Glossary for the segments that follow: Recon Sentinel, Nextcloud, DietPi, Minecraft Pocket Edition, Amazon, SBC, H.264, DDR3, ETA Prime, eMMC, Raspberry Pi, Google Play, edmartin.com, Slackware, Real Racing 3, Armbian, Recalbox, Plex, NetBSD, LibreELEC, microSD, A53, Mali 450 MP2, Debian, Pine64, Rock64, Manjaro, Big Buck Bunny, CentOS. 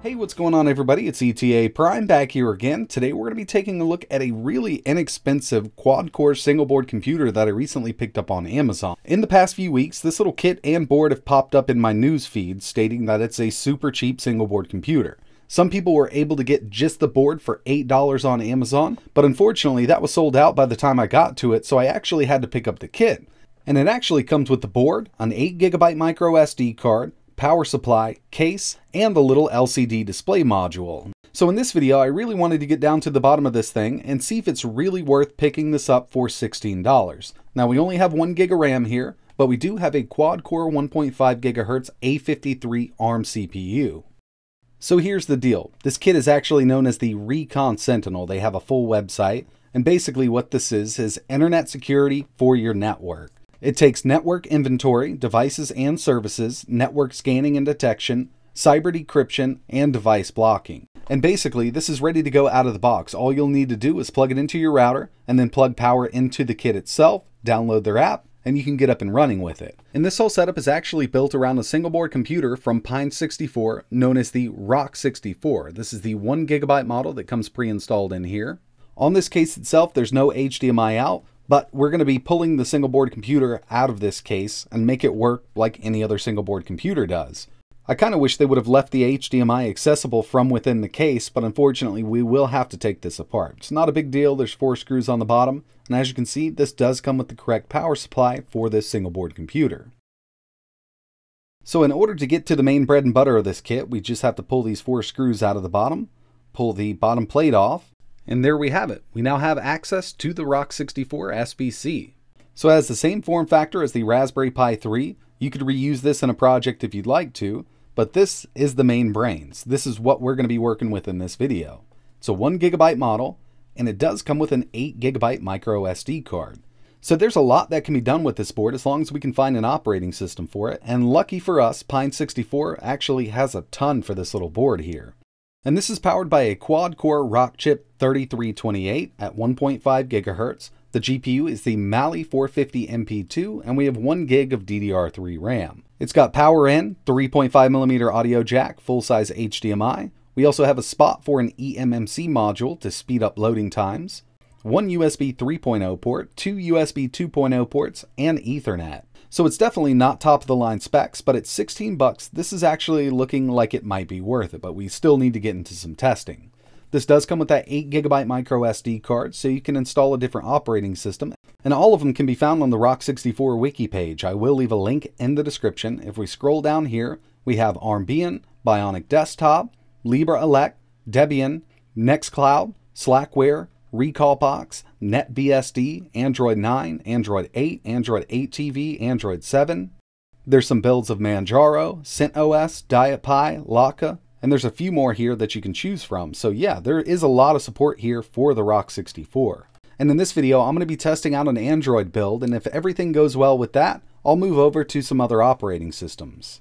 Hey, what's going on everybody? It's ETA Prime back here again. Today we're going to be taking a look at a really inexpensive quad-core single-board computer that I recently picked up on Amazon. In the past few weeks, this little kit and board have popped up in my news feed stating that it's a super cheap single-board computer. Some people were able to get just the board for $8 on Amazon, but unfortunately that was sold out by the time I got to it, so I actually had to pick up the kit. And it actually comes with the board, an 8GB microSD card, power supply, case, and the little LCD display module. So in this video, I really wanted to get down to the bottom of this thing and see if it's really worth picking this up for $16. Now we only have 1 gig of RAM here, but we do have a quad-core 1.5 gigahertz A53 ARM CPU. So here's the deal. This kit is actually known as the Recon Sentinel. They have a full website, and basically what this is internet security for your network. It takes network inventory, devices and services, network scanning and detection, cyber decryption, and device blocking. And basically, this is ready to go out of the box. All you'll need to do is plug it into your router, and then plug power into the kit itself, download their app, and you can get up and running with it. And this whole setup is actually built around a single board computer from Pine64, known as the Rock64. This is the 1 gigabyte model that comes pre-installed in here. On this case itself, there's no HDMI out, but we're going to be pulling the single board computer out of this case and make it work like any other single board computer does. I kind of wish they would have left the HDMI accessible from within the case, but unfortunately we will have to take this apart. It's not a big deal, there's 4 screws on the bottom, and as you can see, this does come with the correct power supply for this single board computer. So in order to get to the main bread and butter of this kit, we just have to pull these 4 screws out of the bottom, pull the bottom plate off, and there we have it. We now have access to the Rock64 SBC. So it has the same form factor as the Raspberry Pi 3. You could reuse this in a project if you'd like to, but this is the main brains. This is what we're going to be working with in this video. It's a 1 gigabyte model, and it does come with an 8 gigabyte micro SD card. So there's a lot that can be done with this board as long as we can find an operating system for it. And lucky for us, Pine64 actually has a ton for this little board here. And this is powered by a quad-core Rockchip 3328 at 1.5 gigahertz. The GPU is the Mali 450 MP2, and we have 1 gig of DDR3 RAM. It's got power in, 3.5mm audio jack, full-size HDMI. We also have a spot for an eMMC module to speed up loading times, 1 USB 3.0 port, 2 USB 2.0 ports, and Ethernet. So it's definitely not top-of-the-line specs, but at $16, this is actually looking like it might be worth it, but we still need to get into some testing. This does come with that 8 gigabyte micro SD card, so you can install a different operating system, and all of them can be found on the Rock64 wiki page. I will leave a link in the description. If we scroll down here, we have Armbian, Bionic Desktop, LibreELEC, Debian, Nextcloud, Slackware, Recalbox, NetBSD, Android 9, Android 8, Android 8 TV, Android 7. There's some builds of Manjaro, CentOS, DietPi, Lakka, and there's a few more here that you can choose from. So yeah, there is a lot of support here for the Rock64. And in this video, I'm going to be testing out an Android build, and if everything goes well with that, I'll move over to some other operating systems.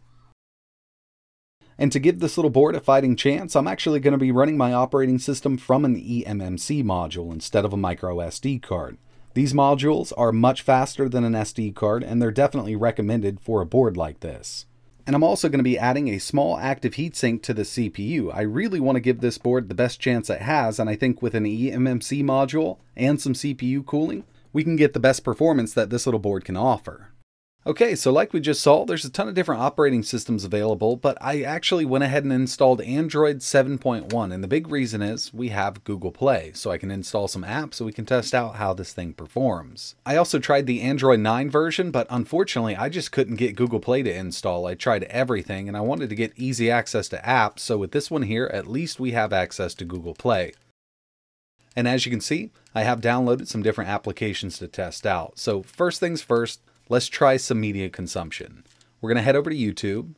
And to give this little board a fighting chance, I'm actually going to be running my operating system from an eMMC module instead of a micro SD card. These modules are much faster than an SD card, and they're definitely recommended for a board like this. And I'm also going to be adding a small active heatsink to the CPU. I really want to give this board the best chance it has, and I think with an eMMC module and some CPU cooling, we can get the best performance that this little board can offer. Okay, so like we just saw, there's a ton of different operating systems available, but I actually went ahead and installed Android 7.1, and the big reason is we have Google Play, so I can install some apps so we can test out how this thing performs. I also tried the Android 9 version, but unfortunately I just couldn't get Google Play to install. I tried everything, and I wanted to get easy access to apps, so with this one here, at least we have access to Google Play. And as you can see, I have downloaded some different applications to test out. So first things first, let's try some media consumption. We're going to head over to YouTube.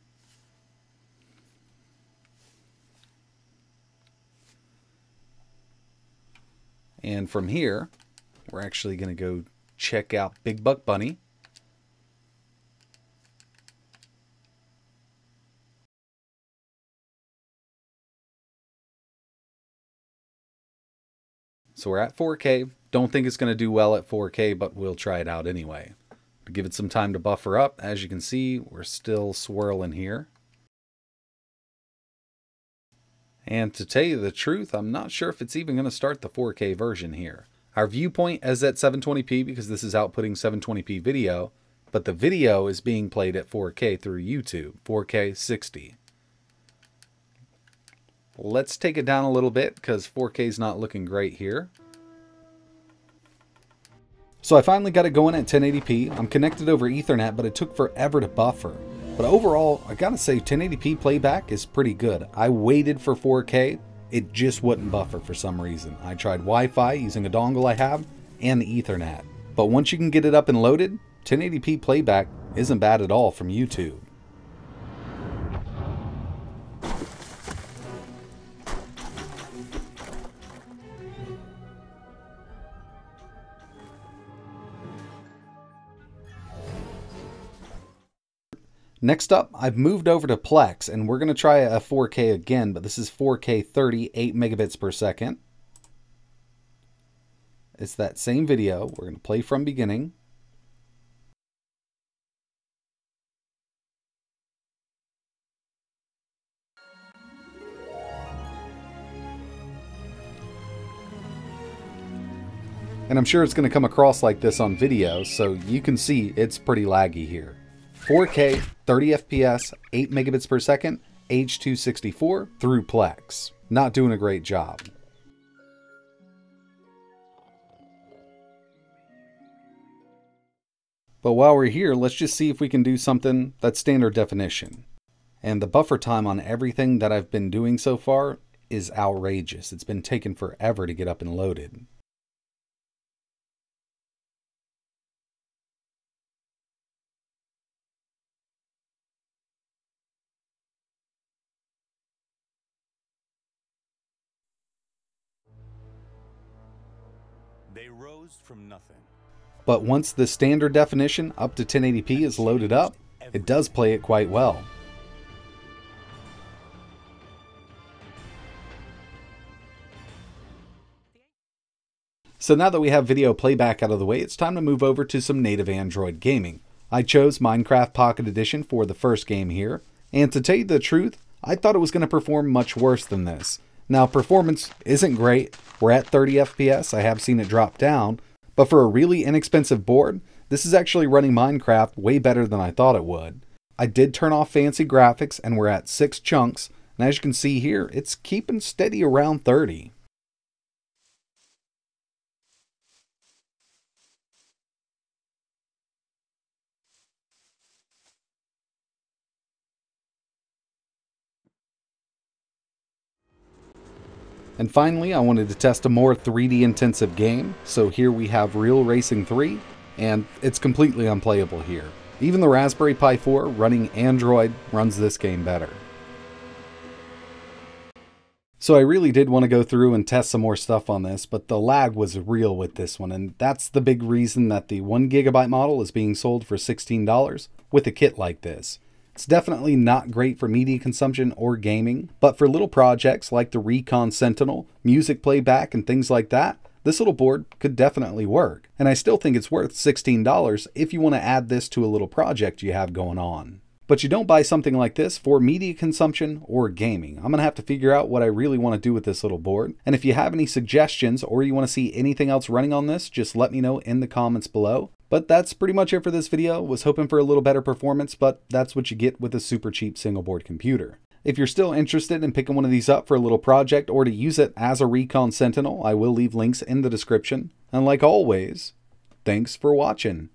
And from here, we're actually going to go check out Big Buck Bunny. So we're at 4K. Don't think it's going to do well at 4K, but we'll try it out anyway. Give it some time to buffer up. As you can see, we're still swirling here. And to tell you the truth, I'm not sure if it's even going to start the 4K version here. Our viewpoint is at 720p because this is outputting 720p video, but the video is being played at 4K through YouTube, 4K 60. Let's take it down a little bit because 4K is not looking great here. So I finally got it going at 1080p. I'm connected over Ethernet, but it took forever to buffer. But overall, I gotta say 1080p playback is pretty good. I waited for 4K, it just wouldn't buffer for some reason. I tried Wi-Fi using a dongle I have and Ethernet. But once you can get it up and loaded, 1080p playback isn't bad at all from YouTube. Next up, I've moved over to Plex, and we're going to try a 4K again, but this is 4K 30, 8 megabits per second. It's that same video. We're going to play from beginning. And I'm sure it's going to come across like this on video, so you can see it's pretty laggy here. 4K, 30 FPS, 8 megabits per second, H.264 through Plex. Not doing a great job. But while we're here, let's just see if we can do something that's standard definition. And the buffer time on everything that I've been doing so far is outrageous. It's been taking forever to get up and loaded. They rose from nothing. But once the standard definition up to 1080p is loaded up, it does play it quite well. So now that we have video playback out of the way, it's time to move over to some native Android gaming. I chose Minecraft Pocket Edition for the first game here, and to tell you the truth, I thought it was going to perform much worse than this. Now, performance isn't great. We're at 30 FPS. I have seen it drop down, but for a really inexpensive board, this is actually running Minecraft way better than I thought it would. I did turn off fancy graphics and we're at 6 chunks, and as you can see here, it's keeping steady around 30. And finally, I wanted to test a more 3D intensive game, so here we have Real Racing 3, and it's completely unplayable here. Even the Raspberry Pi 4 running Android runs this game better. So I really did want to go through and test some more stuff on this, but the lag was real with this one, and that's the big reason that the 1GB model is being sold for $16 with a kit like this. It's definitely not great for media consumption or gaming, but for little projects like the Recon Sentinel, music playback, and things like that, this little board could definitely work. And I still think it's worth $16 if you want to add this to a little project you have going on. But you don't buy something like this for media consumption or gaming. I'm going to have to figure out what I really want to do with this little board. And if you have any suggestions or you want to see anything else running on this, just let me know in the comments below. But that's pretty much it for this video. Was hoping for a little better performance, but that's what you get with a super cheap single board computer. If you're still interested in picking one of these up for a little project or to use it as a Recon Sentinel, I will leave links in the description. And like always, thanks for watching.